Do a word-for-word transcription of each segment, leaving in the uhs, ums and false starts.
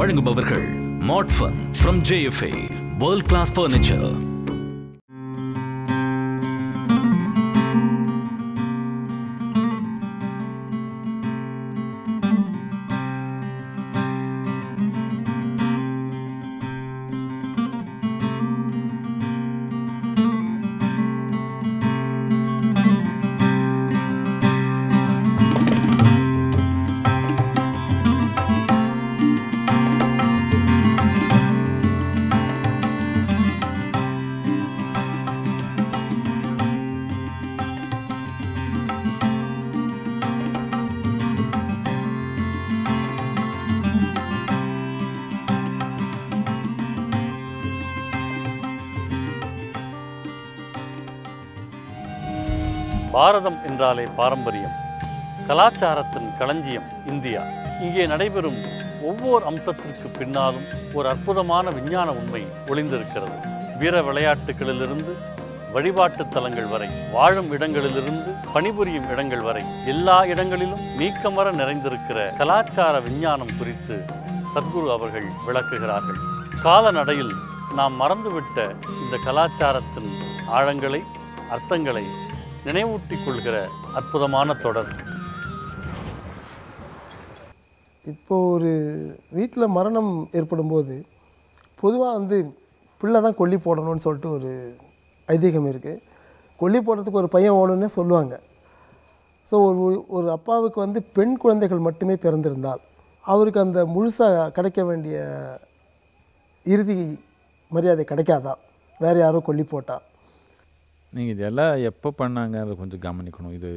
Baringu Baburkar, Maud Fun from J F A, world class furniture. பாரதம் என்றாலே பாரம்பரியம், கலாச்சாரத்தின் களஞ்சியம் இந்தியா. இங்கே நடைபெறும் ஒவ்வொரு அம்சத்திற்கு பின்னாலும் ஒரு அற்புதமான விஞ்ஞான உண்மை ஒளிந்திருக்கிறது. வீர விளையாட்டுகளிலிருந்து வழிபாட்டு தலங்கள் வரை, வாழும் இடங்களிலிருந்து பணிபுரியும் இடங்கள் வரை, எல்லா இடங்களிலும் நீக்கமர நிறைந்திருக்கிற கலாச்சார விஞ்ஞானம் குறித்து சத்குரு அவர்கள் விளக்குகிறார்கள். காலநடையில் நாம் மறந்துவிட்ட இந்த கலாச்சாரத்தின் ஆழங்களை, அர்த்தங்களை நினைவூட்டிக் கொள்கிற அற்புதமான தொடர். இப்போ ஒரு வீட்டில் மரணம் ஏற்படும்போது பொதுவாக வந்து பிள்ளை தான் கொல்லி போடணும்னு சொல்லிட்டு ஒரு ஐதீகம் இருக்குது. கொல்லி போடுறதுக்கு ஒரு பையன் ஓணுன்னே சொல்லுவாங்க. ஸோ ஒரு ஒரு அப்பாவுக்கு வந்து பெண் குழந்தைகள் மட்டுமே பிறந்திருந்தால் அவருக்கு அந்த முழுசாக கிடைக்க வேண்டிய இறுதி மரியாதை கிடைக்காதான், வேறு யாரோ கொல்லி போட்டால். நீங்கள் இதெல்லாம் எப்போ பண்ணாங்க அதை கொஞ்சம் கவனிக்கணும். இது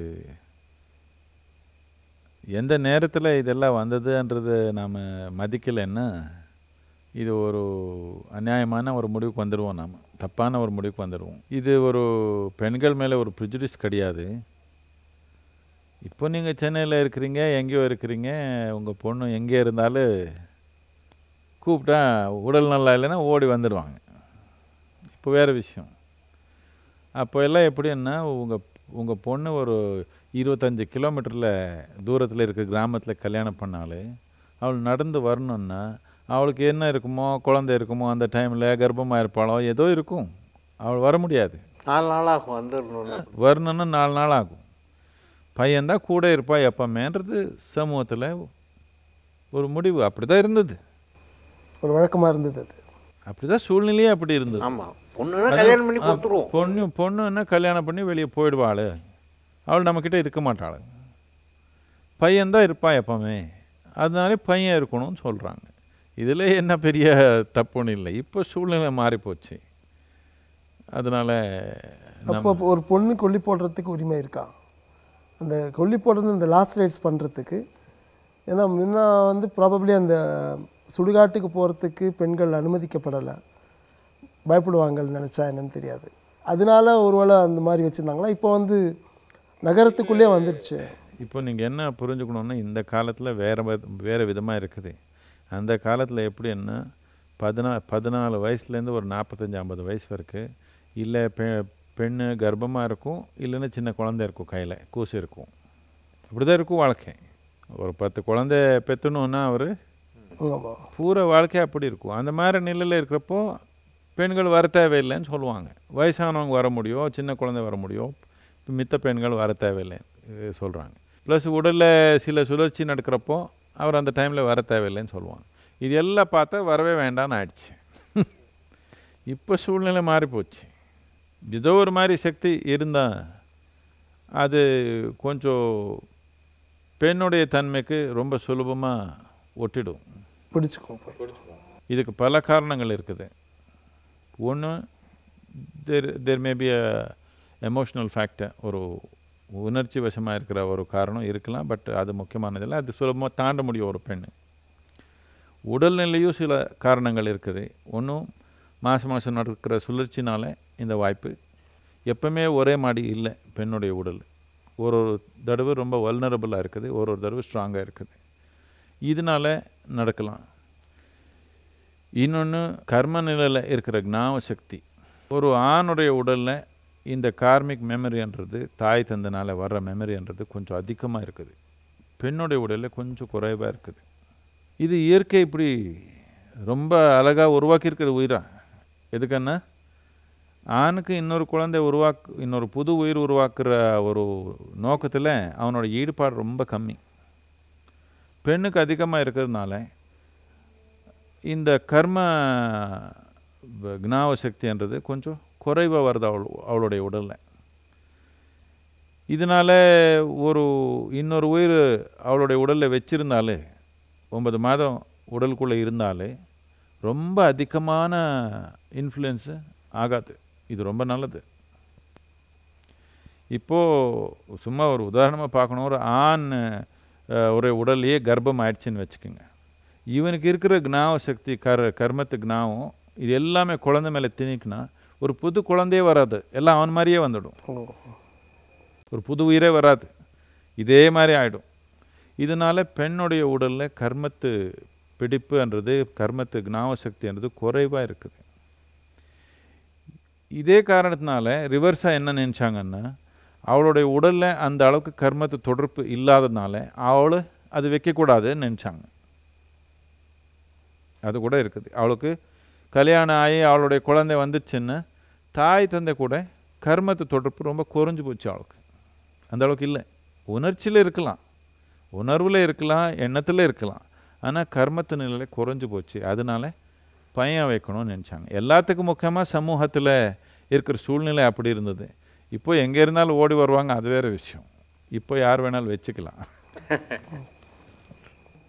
எந்த நேரத்தில் இதெல்லாம் வந்ததுன்றது நாம் மதிக்கலைன்னா இது ஒரு அநியாயமான ஒரு முடிவுக்கு வந்துடுவோம், நாம் தப்பான ஒரு முடிவுக்கு வந்துடுவோம். இது ஒரு பெண்கள் மேலே ஒரு ப்ரிஜுடிஸ் கிடையாது. இப்போ நீங்கள் சென்னையில் இருக்கிறீங்க, எங்கேயோ இருக்கிறீங்க, உங்கள் பொண்ணு எங்கே இருந்தாலும் கூப்பிட்டா உடல் நல்லா இல்லைன்னா ஓடி வந்துடுவாங்க. இப்போ வேறு விஷயம். அப்போ எல்லாம் எப்படின்னா, உங்கள் உங்கள் பொண்ணு ஒரு இருபத்தஞ்சி கிலோமீட்டரில் தூரத்தில் இருக்கிற கிராமத்தில் கல்யாணம் பண்ணாலே அவள் நடந்து வரணுன்னா அவளுக்கு என்ன இருக்குமோ, குழந்தை இருக்குமோ, அந்த டைமில் கர்ப்பமாக இருப்பாளோ, ஏதோ இருக்கும். அவள் வர முடியாது. நாலு நாள் ஆகும் வந்துடணும்னா, வரணுன்னா நாலு நாள் ஆகும். பையன்தான் கூட இருப்பாள் எப்போமேன்றது சமூகத்தில் ஒரு முடிவு. அப்படி தான் இருந்தது, ஒரு வழக்கமாக இருந்தது. அது அப்படி தான் சூழ்நிலையே அப்படி இருந்தது. ஆமாம், பொண்ணுன்னா கல்யாணம் பண்ணி கொடுத்துருவோம். பொண்ணு பொண்ணுன்னா கல்யாணம் பண்ணி வெளியே போயிடுவாள், அவள் நம்மக்கிட்ட இருக்க மாட்டாள். பையன்தான் இருப்பாள் எப்போவுமே, அதனாலே பையன் இருக்கணும்னு சொல்கிறாங்க. இதில் என்ன பெரிய தப்புன்னு இல்லை. இப்போ சூழ்நிலை மாறிப்போச்சு. அதனால் அப்போ ஒரு பொண்ணு கொல்லி போடுறதுக்கு உரிமை இருக்கா? அந்த கொல்லி போடுறது இந்த லாஸ்ட் ரைட்ஸ் பண்ணுறதுக்கு, ஏன்னா முன்னா வந்து ப்ராபப்ளி அந்த சுடுகாட்டுக்கு போகிறதுக்கு பெண்கள் அனுமதிக்கப்படலை, பயப்படுவாங்கன்னு நினச்சா என்னன்னு தெரியாது. அதனால ஒருவேளை அந்த மாதிரி வச்சுருந்தாங்களா? இப்போ வந்து நகரத்துக்குள்ளே வந்துடுச்சு. இப்போ நீங்கள் என்ன புரிஞ்சுக்கணுன்னா, இந்த காலத்தில் வேறு வேறு விதமாக இருக்குது. அந்த காலத்தில் எப்படின்னா, பதினா பதினாலு வயசுலேருந்து ஒரு நாற்பத்தஞ்சி ஐம்பது வயசு வரைக்கும் இல்லை பெ பெண்ணு கர்ப்பமாக இருக்கும், இல்லைன்னா சின்ன குழந்தை இருக்கும், கையில் கூசு இருக்கும், அப்படி தான் இருக்கும் வாழ்க்கை. ஒரு பத்து குழந்தை பெற்றணுன்னா அவர் பூரா வாழ்க்கை அப்படி இருக்கும். அந்த மாதிரி நிலையில் இருக்கிறப்போ பெண்கள் வர தேவையில்லைன்னு சொல்லுவாங்க. வயசானவங்க வர முடியும், சின்ன குழந்தை வர முடியும், மித்த பெண்கள் வர தேவையில்லைன்னு சொல்கிறாங்க. ப்ளஸ் உடலில் சில சுழற்சி நடக்கிறப்போ அவர் அந்த டைமில் வர தேவையில்லைன்னு சொல்லுவாங்க. இது எல்லாம் பார்த்தா வரவே வேண்டான்னு ஆயிடுச்சு. இப்போ சூழ்நிலை மாறிப்போச்சு. ஏதோ ஒரு மாதிரி சக்தி இருந்தால் அது கொஞ்சம் பெண்ணுடைய தன்மைக்கு ரொம்ப சுலபமாக ஒட்டிடும், பிடிச்சிக்கும். இதுக்கு பல காரணங்கள் இருக்குது. ஒன்று, there there maybe uh emotional factor, ஒரு உணர்ச்சி வசமாக இருக்கிற ஒரு காரணம் இருக்கலாம். பட் அது முக்கியமானதில்லை, அது சுலபமாக தாண்ட முடியும் ஒரு பெண்ணு. உடல்நிலையும் சில காரணங்கள் இருக்குது. ஒன்றும் மாதம் மாதம் நடக்கிற சுழற்சினால் இந்த வாய்ப்பு எப்பவுமே ஒரே மாடி இல்லை. பெண்ணுடைய உடல் ஒரு ஒரு தடவை ரொம்ப வல்னரபுளாக இருக்குது, ஒரு ஒரு தடவை ஸ்ட்ராங்காக இருக்குது. இதனால் நடக்கலாம். இன்னொன்று, கர்ம நிலையில் இருக்கிற ஞாபக சக்தி. ஒரு ஆணுடைய உடலில் இந்த கார்மிக் மெமரின்றது, தாய் தந்தனால் வர்ற மெமரின்றது கொஞ்சம் அதிகமாக இருக்குது. பெண்ணுடைய உடலில் கொஞ்சம் குறைவாக இருக்குது. இது இயற்கை இப்படி ரொம்ப அழகாக உருவாக்கியிருக்கிறது உயிராக. எதுக்குன்னா ஆணுக்கு இன்னொரு குழந்தை உருவாக் இன்னொரு புது உயிர் உருவாக்குற ஒரு நோக்கத்தில் அவனோட ஈடுபாடு ரொம்ப கம்மி. பெண்ணுக்கு அதிகமாக இருக்கிறதுனால இந்த கர்ம ஞாபக சக்தின்றது கொஞ்சம் குறைவாக வருது அவள் அவளுடைய உடலில். இதனால் ஒரு இன்னொரு உயிர் அவளுடைய உடலில் வச்சிருந்தாலே ஒன்பது மாதம் உடலுக்குள்ளே இருந்தாலே ரொம்ப அதிகமான இன்ஃப்ளூயன்ஸு ஆகாது. இது ரொம்ப நல்லது. இப்போது சும்மா ஒரு உதாரணமாக பார்க்கணும், ஒரு ஆண் ஒரு உடல்லையே கர்ப்பம் ஆயிடுச்சுன்னு வச்சுக்கோங்க. இவனுக்கு இருக்கிற ஞாபக சக்தி கர் கர்மத்து ஞாபகம் இது எல்லாமே குழந்தை மேலே திணிக்குன்னா ஒரு புது குழந்தையே வராது, எல்லாம் அவன் மாதிரியே வந்துடும், ஒரு புது உயிரே வராது, இதே மாதிரி ஆகிடும். இதனால் பெண்ணுடைய உடலில் கர்மத்து பிடிப்புன்றது கர்மத்து ஞாபக சக்தின்றது குறைவாக இருக்குது. இதே காரணத்தினால ரிவர்ஸாக என்ன நினச்சாங்கன்னா அவளுடைய உடலில் அந்த அளவுக்கு கர்மத்து தொடர்பு இல்லாததுனால அவள் அது வைக்கக்கூடாதுன்னு நினச்சாங்க. அது கூட இருக்குது. அவளுக்கு கல்யாணம் ஆகி அவளுடைய குழந்தை வந்துச்சுன்னு தாய் தந்தை கூட கர்மத்து தொடர்பு ரொம்ப குறைஞ்சி போச்சு. அவளுக்கு அந்த அளவுக்கு இல்லை. உணர்ச்சியில் இருக்கலாம், உணர்வில் இருக்கலாம், எண்ணத்தில் இருக்கலாம், ஆனால் கர்மத்து நிலையில குறைஞ்சி போச்சு. அதனால பையன் வைக்கணும்னு நினச்சாங்க. எல்லாத்துக்கும் முக்கியமாக சமூகத்தில் இருக்கிற சூழ்நிலை அப்படி இருந்தது. இப்போ எங்கே இருந்தாலும் ஓடி வருவாங்க, அது வேறு விஷயம். இப்போ யார் வேணாலும் வச்சுக்கலாம்.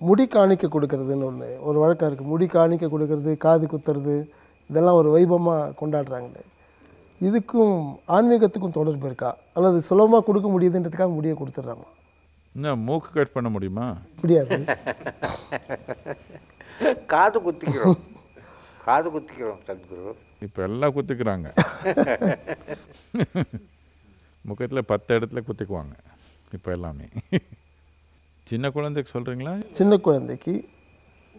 முடி காணிக்க கொடுக்கறதுன்னு ஒன்று ஒரு வழக்கம் இருக்குது. முடி காணிக்க கொடுக்கறது, காது குத்துறது, இதெல்லாம் ஒரு வைபவமாக கொண்டாடுறாங்களே, இதுக்கும் ஆன்மீகத்துக்கும் தொடர்பு இருக்கா? அல்லது சுலபமாக கொடுக்க முடியுதுன்றதுக்காக முடியை கொடுத்துட்றாங்க. இன்னும் மூக்கு கட் பண்ண முடியுமா? முடியாது. காது குத்திக்கிறோம், காது குத்திக்கிறோம் சத்குரு. இப்போ எல்லாம் குத்திக்கிறாங்க, முகத்தில் பத்து இடத்துல குத்திக்குவாங்க இப்போ எல்லாமே. சின்ன குழந்தைக்கு சொல்கிறீங்களா? சின்ன குழந்தைக்கு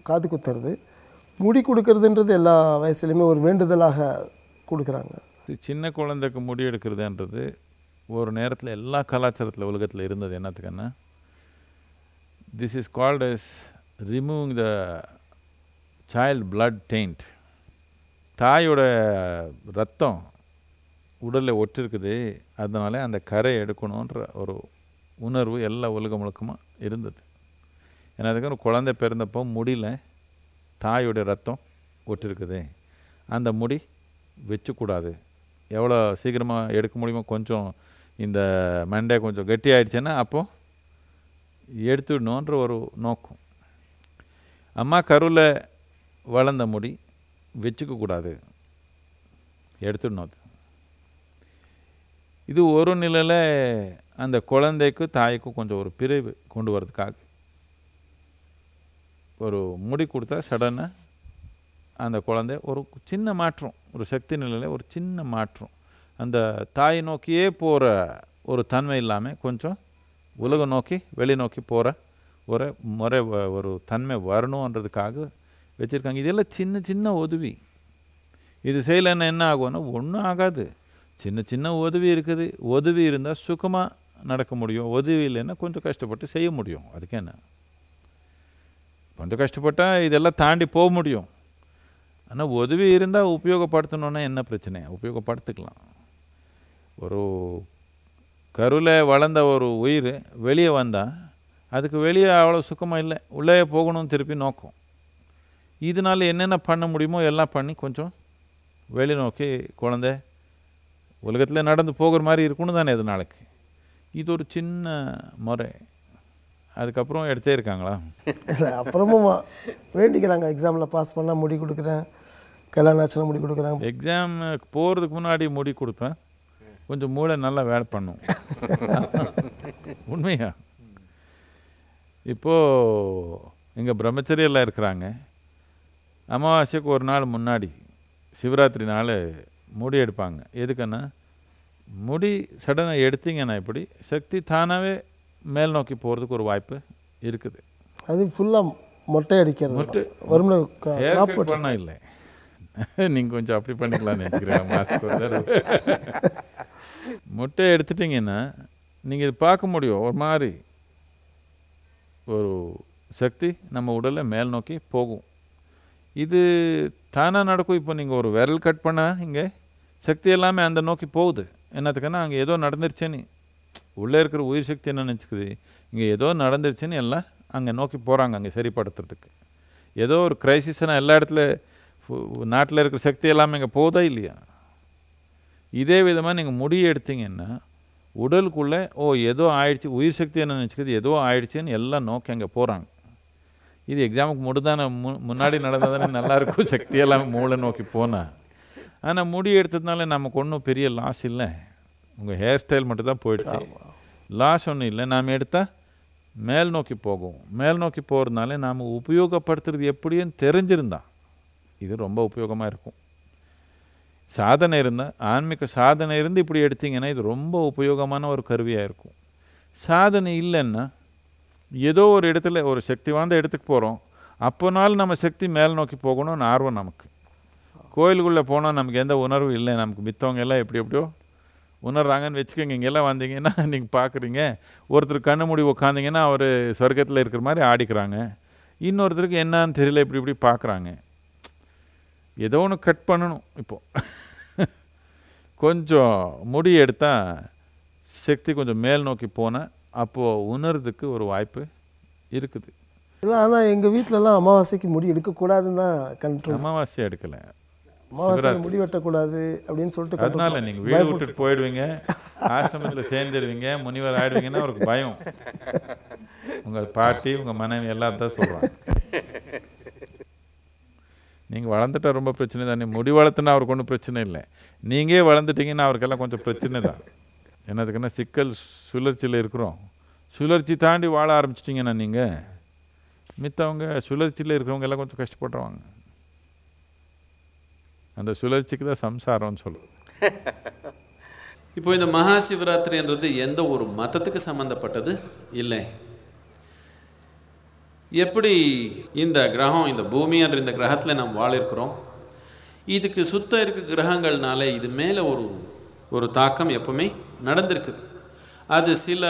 காது குத்துறது, முடி கொடுக்கறதுன்றது எல்லா வயசுலையுமே ஒரு வேண்டுதலாக கொடுக்குறாங்க. சின்ன குழந்தைக்கு முடி எடுக்கிறதுன்றது ஒரு நேரத்தில் எல்லா கலாச்சாரத்தில் உலகத்தில் இருந்தது. என்னத்துக்குன்னா this is called as removing the child blood taint. தாயோட ரத்தம் உடலில் ஒட்டிருக்குது, அதனால அந்த கரை எடுக்கணுன்ற ஒரு உணர்வு எல்லா உலகம் முழுக்கமாக இருந்தது. ஏன்னா அதுக்கு குழந்தை பிறந்தப்போ முடியல தாயோடைய ரத்தம் ஒட்டிருக்குது, அந்த முடி வச்சுக்கூடாது, எவ்வளோ சீக்கிரமாக எடுக்க முடியுமோ, கொஞ்சம் இந்த மண்டை கொஞ்சம் கெட்டி ஆயிடுச்சுன்னா அப்போது எடுத்துடணுன்ற ஒரு நோக்கம். அம்மா கருவில் வளர்ந்த முடி வச்சுக்கக்கூடாது, எடுத்துடணும். அது இது ஒரு நிலையில் அந்த குழந்தைக்கு தாய்க்கும் கொஞ்சம் ஒரு பிரிவு கொண்டு வரதுக்காக ஒரு முடி கொடுத்தா சடனாக அந்த குழந்தை ஒரு சின்ன மாற்றம், ஒரு சக்தி நிலையில் ஒரு சின்ன மாற்றம், அந்த தாய் நோக்கியே போகிற ஒரு தன்மை இல்லாமல் கொஞ்சம் உலக நோக்கி வெளி நோக்கி போகிற ஒரு முறை ஒரு தன்மை வரணுன்றதுக்காக வச்சுருக்காங்க. இதெல்லாம் சின்ன சின்ன உதவி. இது செய்யலைன்னா என்ன ஆகும்னா ஒன்றும் ஆகாது. சின்ன சின்ன உதவி இருக்குது. உதவி இருந்தால் சுகமாக நடக்க முடியும், உதவி இல்லைன்னா கொஞ்சம் கஷ்டப்பட்டு செய்ய முடியும். அதுக்கு என்ன கொஞ்சம் கஷ்டப்பட்டால் இதெல்லாம் தாண்டி போக முடியும். ஆனால் உதவி இருந்தால் உபயோகப்படுத்தணுன்னா என்ன பிரச்சனை, உபயோகப்படுத்திக்கலாம். ஒரு கருவில் வளர்ந்த ஒரு உயிர் வெளியே வந்தால் அதுக்கு வெளியே அவ்வளோ சுகமாக இல்லை, உள்ளே போகணும்னு திருப்பி நோக்கும். இதனால் என்னென்ன பண்ண முடியுமோ எல்லாம் பண்ணி கொஞ்சம் வெளி நோக்கி குழந்தை உலகத்தில் நடந்து போகிற மாதிரி இருக்குன்னு தானே இது நாளைக்கு. இது ஒரு சின்ன முறை. அதுக்கப்புறம் எடுத்தே இருக்காங்களா? அப்புறமும் வேண்டிக்கிறாங்க, எக்ஸாமில் பாஸ் பண்ணால் முடி கொடுக்குறேன், கல்யாணம் ஆச்சுன்னா முடி கொடுக்குறாங்க. எக்ஸாமுக்கு போகிறதுக்கு முன்னாடி முடி கொடுப்பேன், கொஞ்சம் மூளை நல்லா வேலை பண்ணும். உண்மையா? இப்போது இங்கே பிரம்மச்சரியெல்லாம் இருக்கிறாங்க, அமாவாசைக்கு ஒரு நாள் முன்னாடி சிவராத்திரி நாள் முடி எடுப்பாங்க. எதுக்குன்னா முடி சடனாக எடுத்தீங்கன்னா இப்படி சக்தி தானாகவே மேல் நோக்கி போகிறதுக்கு ஒரு வாய்ப்பு இருக்குது. அது ஃபுல்லாக மொட்டை அடிக்கிறது மட்டும் இல்லை, நீங்கள் கொஞ்சம் அப்படி பண்ணிக்கலாம்னு நினைக்கிறேன். மொட்டை எடுத்துட்டிங்கன்னா நீங்கள் இது பார்க்க முடியும், ஒரு மாதிரி ஒரு சக்தி நம்ம உடலை மேல் நோக்கி போகும். இது தானாக நடக்கும். இப்போ நீங்கள் ஒரு விரல் கட் பண்ணால் இங்கே சக்தி எல்லாமே அந்த நோக்கி போகுது. என்னத்துக்குன்னா அங்கே ஏதோ நடந்துருச்சுன்னு உள்ளே இருக்கிற உயிர் சக்தி என்ன நினச்சிக்குது, இங்கே ஏதோ நடந்துருச்சுன்னு எல்லாம் அங்கே நோக்கி போகிறாங்க அங்கே சரிப்படுத்துறதுக்கு. ஏதோ ஒரு கிரைசிஸ்னால் எல்லா இடத்துல நாட்டில் இருக்கிற சக்தி எல்லாமே இங்கே போதா இல்லையா? இதே விதமாக நீங்கள் முடிய எடுத்தீங்கன்னா உடலுக்குள்ளே ஓ ஏதோ ஆயிடுச்சு, உயிர் சக்தி என்ன நினச்சிக்கிது ஏதோ ஆயிடுச்சுன்னு எல்லாம் நோக்கி அங்கே போகிறாங்க. இது எக்ஸாமுக்கு முடிதான மு முன்னாடி நடந்ததானே நல்லாயிருக்கும். சக்தி எல்லாமே மூளை நோக்கி போனால். ஆனால் முடி எடுத்ததுனால நமக்கு ஒன்றும் பெரிய லாஸ் இல்லை. உங்கள் ஹேர் ஸ்டைல் மட்டும்தான் போயிடுச்சு, லாஸ் ஒன்றும் இல்லை. நாம் எடுத்தால் மேல் நோக்கி போகும். மேல் நோக்கி போகிறதுனால நாம் உபயோகப்படுத்துறது எப்படின்னு தெரிஞ்சிருந்தா இது ரொம்ப உபயோகமாக இருக்கும். சாதனை இருந்தால் ஆன்மீக சாதனை இருந்து இப்படி எடுத்திங்கன்னா இது ரொம்ப உபயோகமான ஒரு கருவியாக இருக்கும். சாதனை இல்லைன்னா ஏதோ ஒரு இடத்துல ஒரு சக்தி வாய்ந்த இடத்துக்கு போகிறோம், அப்போனாலும் நம்ம சக்தி மேல் நோக்கி போகணும்னு ஆர்வம் நமக்கு. கோயிலுக்குள்ளே போனால் நமக்கு எந்த உணர்வு இல்லை, நமக்கு மித்தவங்க எல்லாம் எப்படி எப்படியோ உணர்றாங்கன்னு வச்சுக்கோங்க. இங்கெல்லாம் வந்தீங்கன்னா நீங்கள் பார்க்குறீங்க, ஒருத்தர் கண்ணு மூடி உட்காந்திங்கன்னா அவர் சொர்க்கத்தில் இருக்கிற மாதிரி ஆடிக்கிறாங்க, இன்னொருத்தருக்கு என்னான்னு தெரியல இப்படி இப்படி பார்க்குறாங்க. ஏதோ ஒன்று கட் பண்ணணும். இப்போது கொஞ்சம் முடி எடுத்தால் சக்தி கொஞ்சம் மேல் நோக்கி போனால் அப்போது உணர்றதுக்கு ஒரு வாய்ப்பு இருக்குது. இல்லை, ஆனால் எங்கள் வீட்டிலலாம் அமாவாசைக்கு முடி எடுக்கக்கூடாதுன்னு தான் கண்ட்ரோல். அமாவாசையாக எடுக்கலை, அமாவாசையில் முடி வெட்டக்கூடாது அப்படின்னு சொல்லிட்டு. அதனால நீங்கள் வீடு விட்டுட்டு போயிடுவீங்க, ஆசிரமத்தில் சேர்ந்துடுவீங்க, முனிவர் ஆயிடுவீங்கன்னா அவருக்கு பயம். உங்கள் பாட்டி உங்கள் மனைவி எல்லாம் தான் சொல்கிறாங்க. நீங்கள் வளர்ந்துட்டா ரொம்ப பிரச்சனை தான். நீ முடி வளர்த்துனா அவருக்கு ஒன்றும் பிரச்சனை இல்லை, நீங்களே வளர்ந்துட்டிங்கன்னா அவருக்கெல்லாம் கொஞ்சம் பிரச்சனை தான். என்னதுக்குன்னா சிக்கல் சுழற்சியில் இருக்கிறோம். சுழற்சி தாண்டி வாழ ஆரம்பிச்சிட்டிங்கன்னா நீங்கள் மித்தவங்க சுழற்சியில் இருக்கிறவங்க எல்லாம் கொஞ்சம் கஷ்டப்படுறவங்க. அந்த சுழற்சிக்கு தான் சம்சாரம்னு சொல்லுவோம். இப்போ இந்த மகாசிவராத்திரின்றது எந்த ஒரு மதத்துக்கு சம்மந்தப்பட்டது இல்லை. எப்படி இந்த கிரகம், இந்த பூமி என்ற இந்த கிரகத்தில் நாம் வாழிருக்கிறோம், இதுக்கு சுத்த இருக்க கிரகங்கள்னால இது மேலே ஒரு ஒரு தாக்கம் எப்பவுமே நடந்திருக்குது. அது சில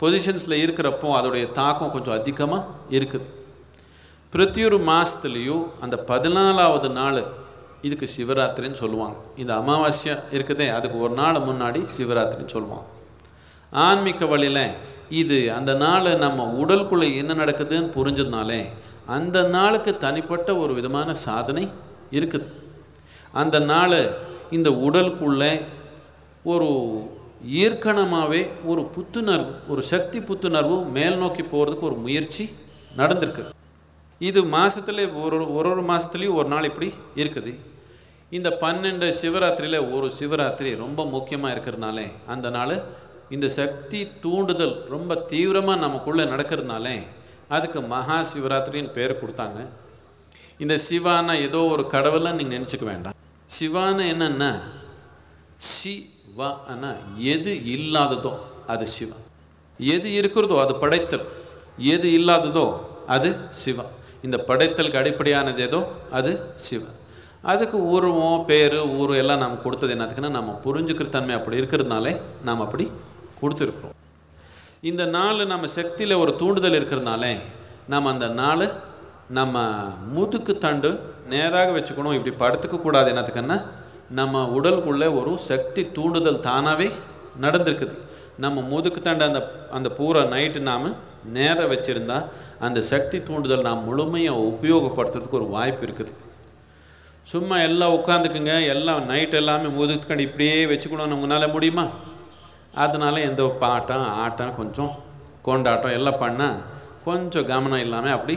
பொசிஷன்ஸில் இருக்கிறப்போ அதோடைய தாக்கம் கொஞ்சம் அதிகமாக இருக்குது. பிரத்தியொரு மாதத்துலேயும் அந்த பதினாலாவது நாள் இதுக்கு சிவராத்திரின்னு சொல்லுவாங்க. இந்த அமாவாசை இருக்குதே அதுக்கு ஒரு நாள் முன்னாடி சிவராத்திரின்னு சொல்லுவாங்க. ஆன்மீக வழியில் இது அந்த நாள் நம்ம உடலுக்குள்ளே என்ன நடக்குதுன்னு புரிஞ்சதுனாலே அந்த நாளுக்கு தனிப்பட்ட ஒரு விதமான சாதனை இருக்குது. அந்த நாள் இந்த உடலுக்குள்ளே ஒரு ஈர்க்கணமாகவே ஒரு புத்துணர்வு, ஒரு சக்தி புத்துணர்வு மேல் நோக்கி போகிறதுக்கு ஒரு முயற்சி நடந்திருக்கு. இது மாதத்துல ஒரு ஒரு ஒரு மாதத்துலேயும் ஒரு நாள் இப்படி இருக்குது. இந்த பன்னெண்டு சிவராத்திரியில் ஒரு சிவராத்திரி ரொம்ப முக்கியமாக இருக்கிறதுனாலே அந்த நாள் இந்த சக்தி தூண்டுதல் ரொம்ப தீவிரமாக நமக்குள்ளே நடக்கிறதுனாலே அதுக்கு மகா சிவராத்திரின்னு பேர் கொடுத்தாங்க. இந்த சிவானா ஏதோ ஒரு கடவுளை நீங்கள் நினச்சிக்க வேண்டாம். சிவானா என்னென்னா சி வா அண்ணா, எது இல்லாததோ அது சிவா, எது இருக்கிறதோ அது படைத்தல், எது இல்லாததோ அது சிவா. இந்த படைத்தலுக்கு அடிப்படையானது ஏதோ அது சிவா. அதுக்கு உருவம் பேர் ஊர் எல்லாம் நாம் கொடுத்தது என்னதுக்குன்னா நம்ம புரிஞ்சுக்கிற தன்மை அப்படி இருக்கிறதுனாலே நாம் அப்படி கொடுத்துருக்குறோம். இந்த நாள் நம்ம சக்தியில் ஒரு தூண்டுதல் இருக்கிறதுனாலே நம்ம அந்த நாள் நம்ம முதுக்கு தண்டு நேராக வச்சுக்கணும், இப்படி படுத்துக்க கூடாது. என்னத்துக்குன்னா நம்ம உடலுக்குள்ளே ஒரு சக்தி தூண்டுதல் தானாகவே நடந்திருக்குது. நம்ம முதுக்கு தண்டு அந்த அந்த பூரா நைட்டு நாம் நேராக வச்சுருந்தா அந்த சக்தி தூண்டுதல் நாம் முழுமையாக உபயோகப்படுத்துறதுக்கு ஒரு வாய்ப்பு இருக்குது. சும்மா எல்லாம் உட்காந்துக்குங்க, எல்லாம் நைட் எல்லாமே முதுகுத்துக்காண்டி இப்படியே வச்சுக்கணும் நம்மளால் முடியுமா? அதனால் எந்த பாட்டம் ஆட்டம் கொஞ்சம் கொண்டாட்டம் எல்லாம் பண்ணால் கொஞ்சம் கவனம் இல்லாமல் அப்படி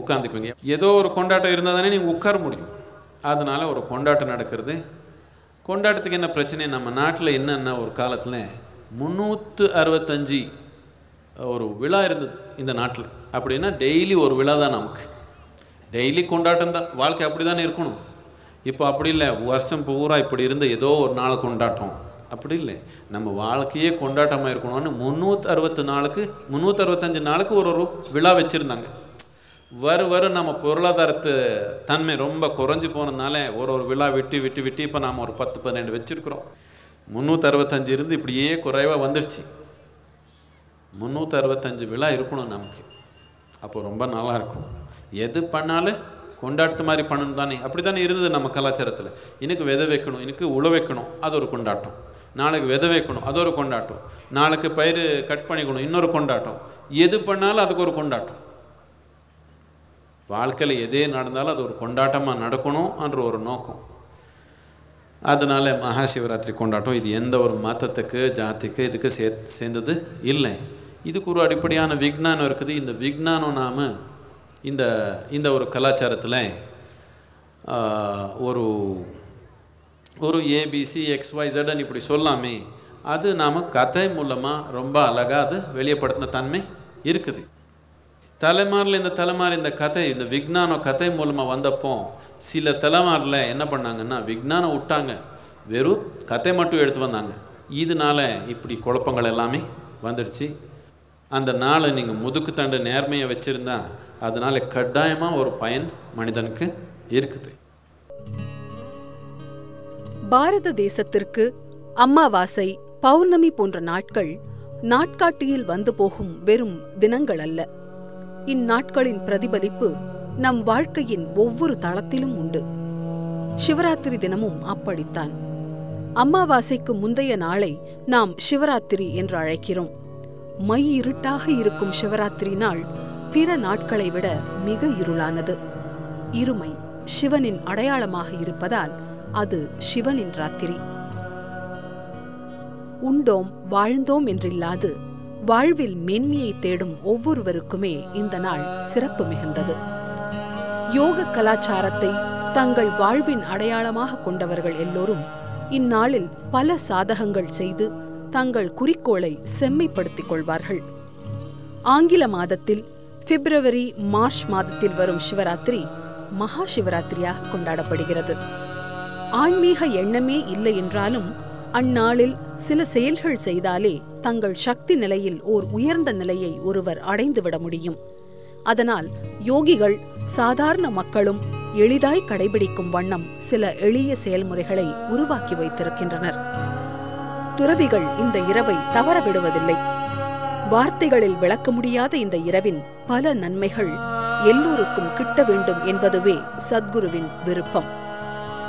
உட்காந்துக்குங்க. ஏதோ ஒரு கொண்டாட்டம் இருந்தால் தானே நீங்கள் உட்கார முடியும். அதனால் ஒரு கொண்டாட்டம் நடக்கிறது. கொண்டாட்டத்துக்கு என்ன பிரச்சனை, நம்ம நாட்டில் என்னென்ன ஒரு காலத்தில் முந்நூற்று அறுபத்தஞ்சு ஒரு விழா இருந்தது இந்த நாட்டில். அப்படின்னா டெய்லி ஒரு விழா தான் நமக்கு, டெய்லி கொண்டாட்டம் தான், வாழ்க்கை அப்படி தானே இருக்கணும். இப்போ அப்படி இல்லை, வருஷம் பூரா இப்படி இருந்து ஏதோ ஒரு நாளை கொண்டாட்டம் அப்படி இல்லை, நம்ம வாழ்க்கையே கொண்டாட்டமாக இருக்கணும்னு முந்நூற்றி அறுபத்து நாளுக்கு முந்நூற்றி அறுபத்தஞ்சு நாளுக்கு ஒரு ஒரு விழா வச்சுருந்தாங்க. வரு வரும் நம்ம பொருளாதாரத்து தன்மை ரொம்ப குறைஞ்சி போனதுனால ஒரு ஒரு விழா விட்டு விட்டு விட்டு இப்போ நாம் ஒரு பத்து பன்னெண்டு வச்சுருக்குறோம். முந்நூற்றி அறுபத்தஞ்சு இருந்து இப்படியே குறைவாக வந்துடுச்சு. முந்நூற்றி அறுபத்தஞ்சு விழா இருக்கணும் நமக்கு. அப்போ ரொம்ப நல்லா இருக்கும். எது பண்ணாலும் கொண்டாட்டத்து மாதிரி பண்ணணும் தானே, அப்படி தானே இருந்தது நம்ம கலாச்சாரத்தில். இன்னைக்கு விதை வைக்கணும், இன்னைக்கு உழ வைக்கணும், அது ஒரு கொண்டாட்டம். நாளைக்கு விதை வைக்கணும், அது ஒரு கொண்டாட்டம். நாளைக்கு பயிர் கட் பண்ணிக்கணும், இன்னொரு கொண்டாட்டம். எது பண்ணாலும் அதுக்கு ஒரு கொண்டாட்டம். வாழ்க்கையில் எதே நடந்தாலும் அது ஒரு கொண்டாட்டமாக நடக்கணும் என்ற ஒரு நோக்கம். அதனால் மகாசிவராத்திரி கொண்டாட்டம் இது எந்த ஒரு மதத்துக்கு ஜாதிக்கு இதுக்கு சே சேர்ந்தது இல்லை. இதுக்கு ஒரு அடிப்படையான விஞ்ஞானம் இருக்குது. இந்த விஞ்ஞானம் நாம் இந்த இந்த ஒரு கலாச்சாரத்தில் ஒரு ஒரு ஏபிசி எக்ஸ்ஒய்சட்னு இப்படி சொல்லாமே, அது நாம் கதை மூலமாக ரொம்ப அழகாக அது வெளியப்படுத்தின தன்மை இருக்குது. தலைமாரில் இந்த தலைமாரி இந்த கதை இந்த விஞ்ஞானம் கதை மூலமாக வந்தப்போ சில தலைமாரில் என்ன பண்ணாங்கன்னா விஞ்ஞானம் விட்டாங்க, வெறும் கதை மட்டும் எடுத்து வந்தாங்க. இதனால இப்படி குழப்பங்கள் எல்லாமே வந்துடுச்சு. அந்த நாளை நீங்கள் முதுக்கு தண்டு நேர்மையை வச்சுருந்தா அதனால் கட்டாயமாக ஒரு பயன் மனிதனுக்கு இருக்குது. பாரத தேசத்திற்கு அமாவாசை பௌர்ணமி போன்ற நாட்கள் நாட்காட்டியில் வந்து போகும் வெறும் தினங்கள் அல்ல. இந்நாட்களின் பிரதிபலிப்பு நம் வாழ்க்கையின் ஒவ்வொரு தளத்திலும் உண்டு. சிவராத்திரி தினமும் அப்படித்தான். அமாவாசைக்கு முந்தைய நாளை நாம் சிவராத்திரி என்று அழைக்கிறோம். மை இருட்டாக இருக்கும் சிவராத்திரி நாள் பிற நாட்களை விட மிக இருளானது. இருமை சிவனின் அடையாளமாக இருப்பதால் அது சிவனின் ராத்திரி. உண்டோம் வாழ்ந்தோம் என்றில்லாது வாழ்வில் மேன்மையை தேடும் ஒவ்வொருவருக்குமே இந்த நாள் சிறப்பு மிகுந்தது. யோக கலாச்சாரத்தை தங்கள் வாழ்வின் அடையாளமாக கொண்டவர்கள் எல்லோரும் இந்நாளில் பல சாதகங்கள் செய்து தங்கள் குறிக்கோளை செம்மைப்படுத்திக் கொள்வார்கள். ஆங்கில மாதத்தில் பிப்ரவரி மார்ச் மாதத்தில் வரும் சிவராத்திரி மகா சிவராத்திரியாக கொண்டாடப்படுகிறது. ஆன்மீக எண்ணமே இல்லை என்றாலும் அந்நாளில் சில செயல்கள் செய்தாலே தங்கள் சக்தி நிலையில் ஓர் உயர்ந்த நிலையை ஒருவர் அடைந்துவிட முடியும். அதனால் யோகிகள் சாதாரண மக்களும் எளிதாய் கடைபிடிக்கும் வண்ணம் சில எளிய செயல்முறைகளை உருவாக்கி வைத்திருக்கின்றனர். துறவிகள் இந்த இரவை தவறவிடுவதில்லை. வார்த்தைகளில் விளக்க முடியாத இந்த இரவின் பல நன்மைகள் எல்லோருக்கும் கிட்ட வேண்டும் என்பதுவே சத்குருவின் விருப்பம்.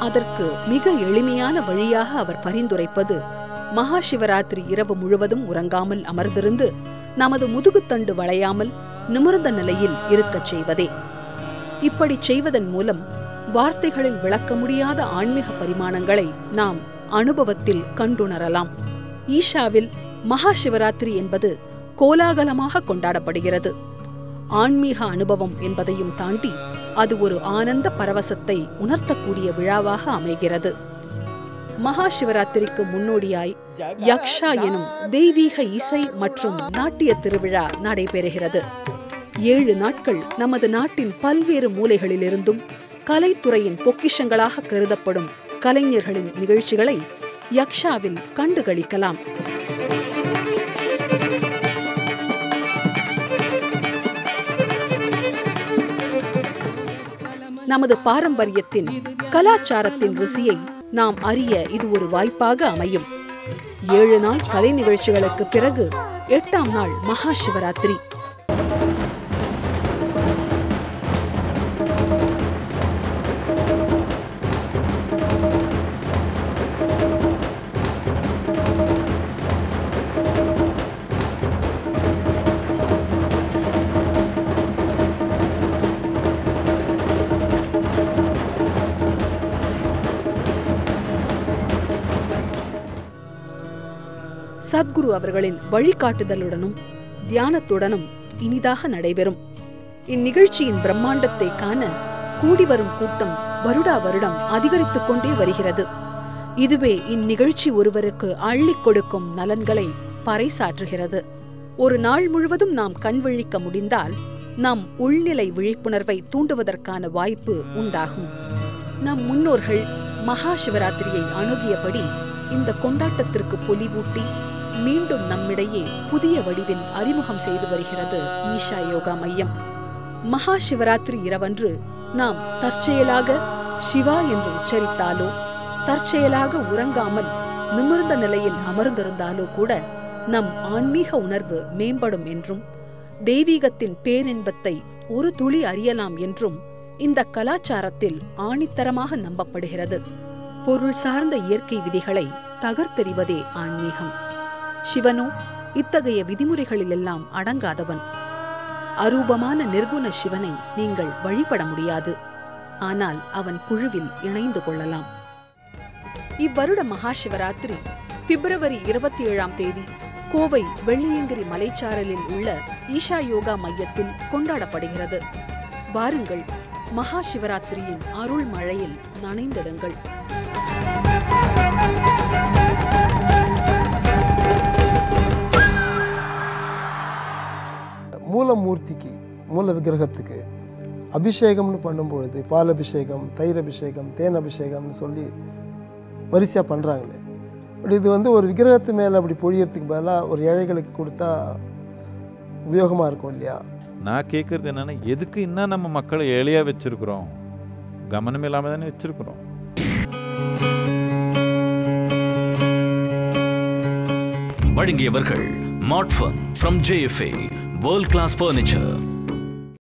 அதற்கு மிக எளிமையான வழியாக அவர் பரிந்துரைப்பது மகாசிவராத்திரி இரவு முழுவதும் உறங்காமல் அமர்ந்திருந்து நமது முதுகுத்தண்டு வளையாமல் நிமிர்ந்த நிலையில் இருக்கச் செய்வதே. இப்படி செய்வதன் மூலம் வார்த்தைகளில் விளக்க முடியாத ஆன்மீக பரிமாணங்களை நாம் அனுபவத்தில் கண்டுணரலாம். ஈஷாவில் மகாசிவராத்திரி என்பது கோலாகலமாக கொண்டாடப்படுகிறது. ஆன்மீக அனுபவம் என்பதையும் தாண்டி அது ஒரு ஆனந்த பரவசத்தை உணர்த்தக்கூடிய விழாவாக அமைகிறது. மகாசிவராத்திரிக்கு முன்னோடியாய் யக்ஷா எனும் தெய்வீக இசை மற்றும் நாட்டிய திருவிழா நடைபெறுகிறது. ஏழு நாட்கள் நமது நாட்டின் பல்வேறு மூலைகளிலிருந்தும் கலைத்துறையின் பொக்கிஷங்களாக கருதப்படும் கலைஞர்களின் நிகழ்ச்சிகளை யக்ஷாவில் கண்டுகளிக்கலாம். நமது பாரம்பரியத்தின் கலாச்சாரத்தின் ருசியை நாம் அறிய இது ஒரு வாய்ப்பாக அமையும். ஏழு நாள் கலை நிகழ்ச்சிகளுக்கு பிறகு எட்டாம் நாள் மகா சிவராத்திரி. சத்குரு அவர்களின் வழிகாட்டுதலுடனும் தியானத்துடனும் இனிதாக நடைபெறும் இந்நிகழ்ச்சியின் பிரம்மாண்டத்தை காண கூடி வரும் கூட்டம் வருடா வருடம் அதிகரித்துக் கொண்டே வருகிறது. இதுவே இந்நிகழ்ச்சி ஒருவருக்கு அள்ளி கொடுக்கும் நலன்களை பறைசாற்றுகிறது. ஒரு நாள் முழுவதும் நாம் கண்விழிக்க முடிந்தால் நம் உள்நிலை விழிப்புணர்வை தூண்டுவதற்கான வாய்ப்பு உண்டாகும். நம் முன்னோர்கள் மகா சிவராத்திரியை அணுகியபடி இந்த கொண்டாட்டத்திற்கு பொலிவூட்டி மீண்டும் நம்மிடையே புதிய வடிவில் அறிமுகம் செய்து வருகிறது ஈஷா யோகா மையம். மகா சிவராத்திரி இரவன்று நாம் தற்செயலாக சிவா என்று உச்சரித்தாலோ தற்செயலாக உறங்காமல் நிமிர்ந்த நிலையில் அமர்ந்திருந்தாலோ கூட நம் ஆன்மீக உணர்வு மேம்படும் என்றும் தெய்வீகத்தின் பேரின்பத்தை ஒரு துளி அறியலாம் என்றும் இந்த கலாச்சாரத்தில் ஆணித்தரமாக நம்பப்படுகிறது. பொருள் சார்ந்த இயற்கை விதிகளை தகர்த்தெறிவதே ஆன்மீகம். சிவனோ இத்தகைய விதிமுறைகளிலெல்லாம் அடங்காதவன். அரூபமான நிர்குண சிவனை நீங்கள் வழிபட முடியாது, ஆனால் அவன் குழுவில் இணைந்து கொள்ளலாம். இவ்வருட மகாசிவராத்திரி பிப்ரவரி இருபத்தி ஏழாம் தேதி கோவை வெள்ளியங்கிரி மலைச்சாரலில் உள்ள ஈஷா யோகா மையத்தில் கொண்டாடப்படுகிறது. வாருங்கள், மகாசிவராத்திரியின் அருள் மழையில் நனைந்திடுங்கள். மூலமூர்த்திக்கு, மூல விக்கிரகத்துக்கு அபிஷேகம்னு பண்ணும்பொழுது பால் அபிஷேகம், தயிர் அபிஷேகம், தேன் அபிஷேகம்னு சொல்லி வரிசையாக பண்ணுறாங்களே, பட் இது வந்து ஒரு விக்கிரகத்து மேலே அப்படி பொழியறதுக்கு பதிலாக ஒரு ஏழைகளுக்கு கொடுத்தா உபயோகமாக இருக்கும் இல்லையா? நான் கேட்குறது என்னென்னா, எதுக்கு இன்னும் நம்ம மக்களை ஏழையாக வச்சுருக்குறோம்? கவனம் இல்லாமல் தானே வச்சுருக்குறோம். வழங்கியவர்கள் mad fun from J F A, world class furniture.